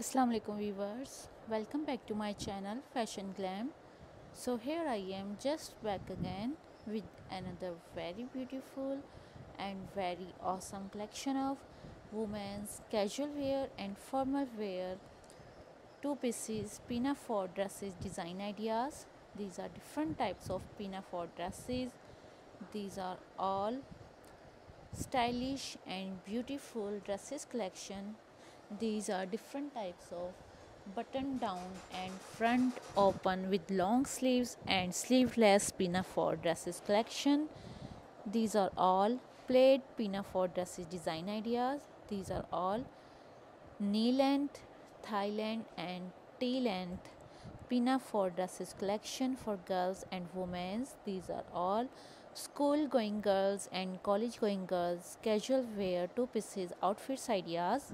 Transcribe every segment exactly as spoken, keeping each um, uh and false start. Assalamu alaikum viewers, welcome back to my channel Fashion Glam. So here I am just back again with another very beautiful and very awesome collection of women's casual wear and formal wear two pieces pinafore dresses design ideas. These are different types of pinafore dresses. These are all stylish and beautiful dresses collection. These are different types of button down and front open with long sleeves and sleeveless pinafore dresses collection. These are all plaid pinafore dresses design ideas. These are all knee length, thigh length and T length pinafore dresses collection for girls and women. These are all school going girls and college going girls casual wear two pieces outfits ideas.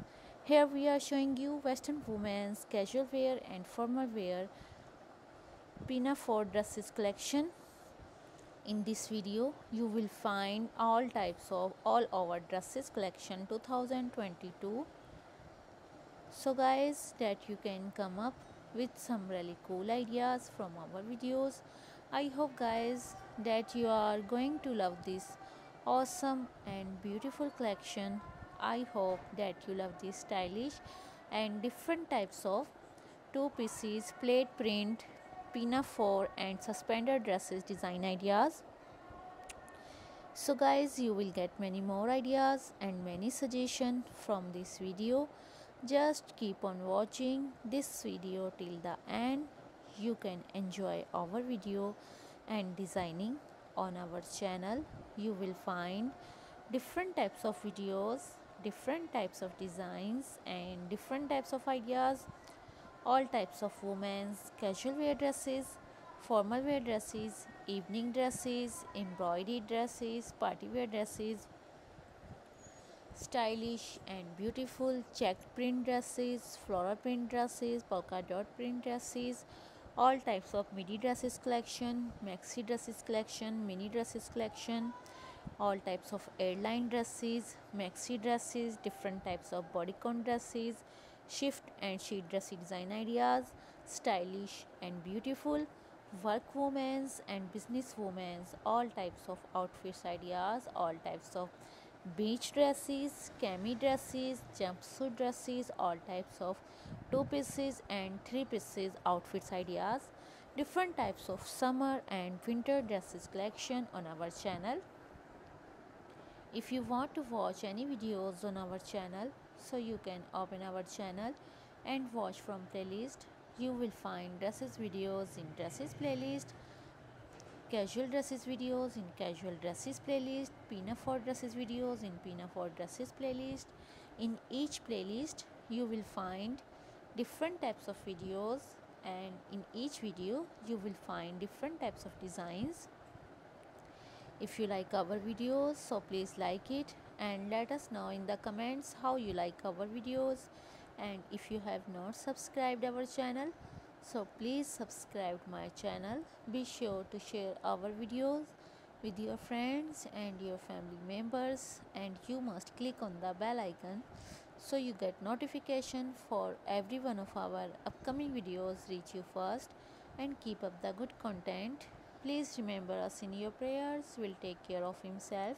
Here we are showing you Western women's casual wear and formal wear pinafore dresses collection. In this video, you will find all types of all over dresses collection two thousand twenty-two. So guys, that you can come up with some really cool ideas from our videos. I hope guys that you are going to love this awesome and beautiful collection. I hope that you love these stylish and different types of two pieces plaid print pinafore and suspender dresses design ideas. So guys, you will get many more ideas and many suggestions from this video. Just keep on watching this video till the end. You can enjoy our video and designing on our channel. You will find different types of videos, different types of designs and different types of ideas, all types of women's casual wear dresses, formal wear dresses, evening dresses, embroidery dresses, party wear dresses, stylish and beautiful checked print dresses, floral print dresses, polka dot print dresses, all types of midi dresses collection, maxi dresses collection, mini dresses collection, all types of airline dresses, maxi dresses, different types of bodycon dresses, shift and sheet dress design ideas, stylish and beautiful work women's and business women's, all types of outfits ideas, all types of beach dresses, cami dresses, jumpsuit dresses, all types of two pieces and three pieces outfits ideas, different types of summer and winter dresses collection on our channel. If you want to watch any videos on our channel, so you can open our channel and watch from playlist. You will find dresses videos in dresses playlist, casual dresses videos in casual dresses playlist, pinafore dresses videos in pinafore dresses playlist. In each playlist you will find different types of videos and in each video you will find different types of designs. If you like our videos, so please like it and let us know in the comments how you like our videos. And if you have not subscribed our channel, so please subscribe my channel. Be sure to share our videos with your friends and your family members, and you must click on the bell icon so you get notification for every one of our upcoming videos reach you first, and keep up the good content. Please remember us in your prayers. Will take care of himself.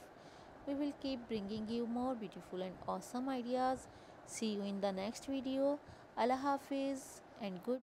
We will keep bringing you more beautiful and awesome ideas. See you in the next video. Allah Hafiz and good.